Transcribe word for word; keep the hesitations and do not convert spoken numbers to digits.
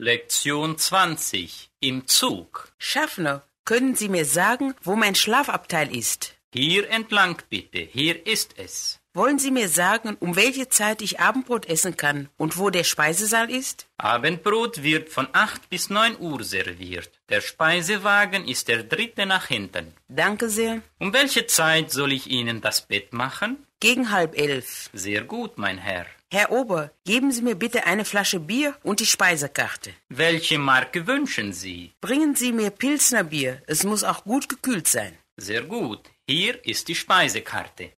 Lektion zwanzig. Im Zug. Schaffner, können Sie mir sagen, wo mein Schlafabteil ist? Hier entlang bitte, hier ist es. Wollen Sie mir sagen, um welche Zeit ich Abendbrot essen kann und wo der Speisesaal ist? Abendbrot wird von acht bis neun Uhr serviert. Der Speisewagen ist der dritte nach hinten. Danke sehr. Um welche Zeit soll ich Ihnen das Bett machen? Gegen halb elf. Sehr gut, mein Herr. Herr Ober, geben Sie mir bitte eine Flasche Bier und die Speisekarte. Welche Marke wünschen Sie? Bringen Sie mir Pilsnerbier. Es muss auch gut gekühlt sein. Sehr gut. Hier ist die Speisekarte.